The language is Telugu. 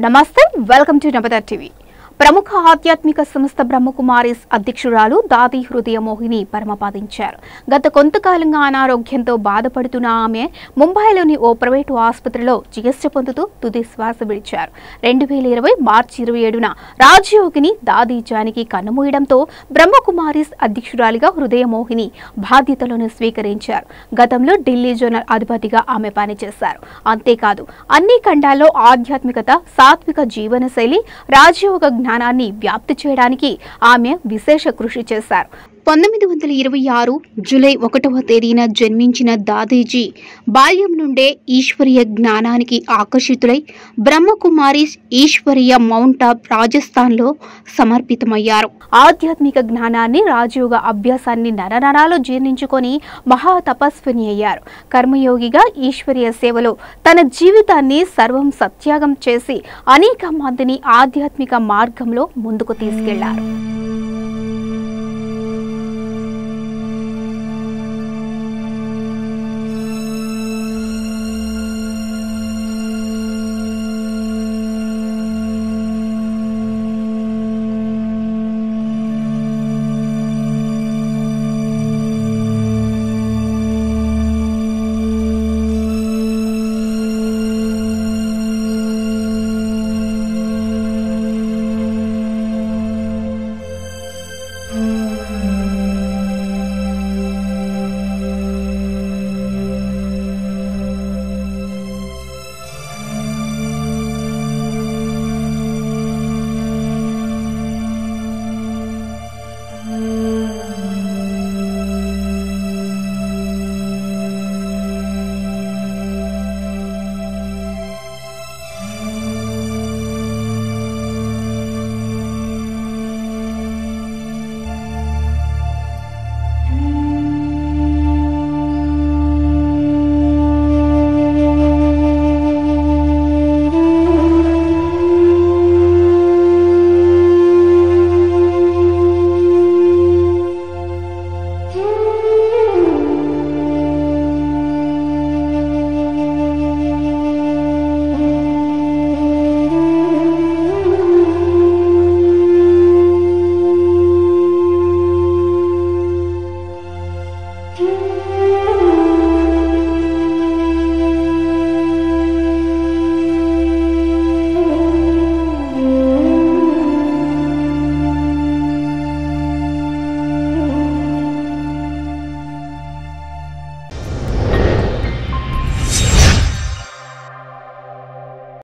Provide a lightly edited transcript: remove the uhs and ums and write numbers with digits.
नमस्ते वेलकम टू नवता टीवी। ప్రముఖ ఆధ్యాత్మిక సంస్థ బ్రహ్మకుమారీస్ అధ్యక్షురాలు దాది హృదయమోహిని పరమపాదించారు। గత కొంతకాలంగా అనారోగ్యంతో బాధపడుతున్న ఆమె ముంబైలోని ఓ ప్రైవేట్ ఆసుపత్రిలో చికిత్స పొందుతూ తుది శ్వాస విడిచారు। 2020 మార్చి 27న రాజయోగిని దాది జానికి కన్నుమూయడంతో బ్రహ్మకుమారీస్ అధ్యక్షురాలిగా హృదయమోహిని బాధ్యతలను స్వీకరించారు। గతంలో ఢిల్లీ జోనల్ అధిపతిగా ఆమె పనిచేశారు। అంతేకాదు అన్ని ఖండాల్లో ఆధ్యాత్మికత, సాత్విక జీవనశైలి, రాజయోగ జ్ఞానాన్ని వ్యాప్తి చేయడానికి ఆమె విశేష కృషి చేశారు। 1926 జూలై 1వ తేదీన జన్మించిన దాదీజీ బాల్యం నుండే ఈశ్వరీయ జ్ఞానానికి ఆకర్షితులై బ్రహ్మకుమారీస్ ఈశ్వరీయ మౌంట్ ఆఫ్ రాజస్థాన్లో సమర్పితమయ్యారు। ఆధ్యాత్మిక జ్ఞానాన్ని, రాజయోగ అభ్యాసాన్ని నరనరాలు జీర్ణించుకొని మహా తపస్విని అయ్యారు। కర్మయోగిగా ఈశ్వరీయ సేవలో తన జీవితాన్ని సర్వం సత్యాగం చేసి అనేక మందిని ఆధ్యాత్మిక మార్గంలో ముందుకు తీసుకెళ్లారు।